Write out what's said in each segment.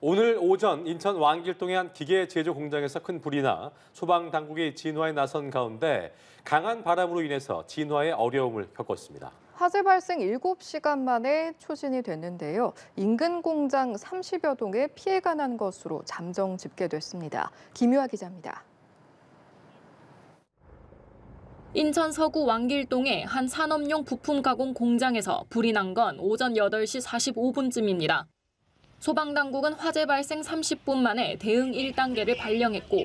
오늘 오전 인천 왕길동의 한 기계 제조 공장에서 큰 불이 나 소방 당국이 진화에 나선 가운데 강한 바람으로 인해서 진화에 어려움을 겪었습니다. 화재 발생 7시간 만에 초진이 됐는데요. 인근 공장 30여 동에 피해가 난 것으로 잠정 집계됐습니다. 김유아 기자입니다. 인천 서구 왕길동의 한 산업용 부품 가공 공장에서 불이 난 건 오전 8시 45분쯤입니다. 소방당국은 화재 발생 30분 만에 대응 1단계를 발령했고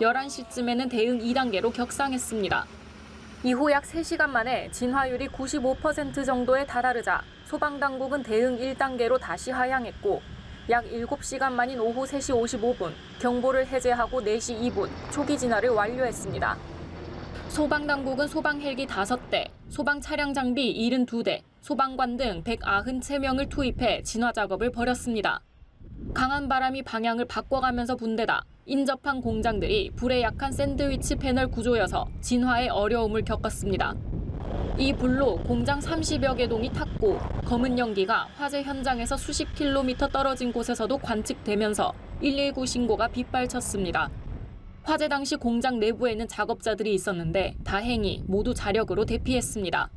11시쯤에는 대응 2단계로 격상했습니다. 이후 약 3시간 만에 진화율이 95% 정도에 달하르자 소방당국은 대응 1단계로 다시 하향했고 약 7시간 만인 오후 3시 55분 경보를 해제하고 4시 2분 초기 진화를 완료했습니다. 소방당국은 소방 헬기 5대, 소방 차량 장비 72대, 소방관 등 193명을 투입해 진화 작업을 벌였습니다. 강한 바람이 방향을 바꿔가면서 분 데다 인접한 공장들이 불에 약한 샌드위치 패널 구조여서 진화에 어려움을 겪었습니다. 이 불로 공장 30여 개 동이 탔고 검은 연기가 화재 현장에서 수십 킬로미터 떨어진 곳에서도 관측되면서 119 신고가 빗발쳤습니다. 화재 당시 공장 내부에는 작업자들이 있었는데 다행히 모두 자력으로 대피했습니다.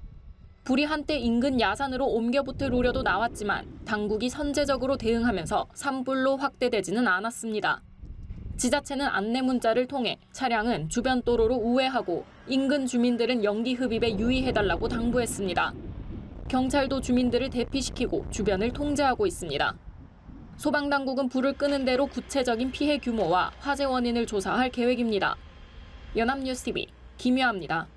불이 한때 인근 야산으로 옮겨붙을 우려도 나왔지만 당국이 선제적으로 대응하면서 산불로 확대되지는 않았습니다. 지자체는 안내 문자를 통해 차량은 주변 도로로 우회하고 인근 주민들은 연기 흡입에 유의해달라고 당부했습니다. 경찰도 주민들을 대피시키고 주변을 통제하고 있습니다. 소방당국은 불을 끄는 대로 구체적인 피해 규모와 화재 원인을 조사할 계획입니다. 연합뉴스TV 김유아입니다.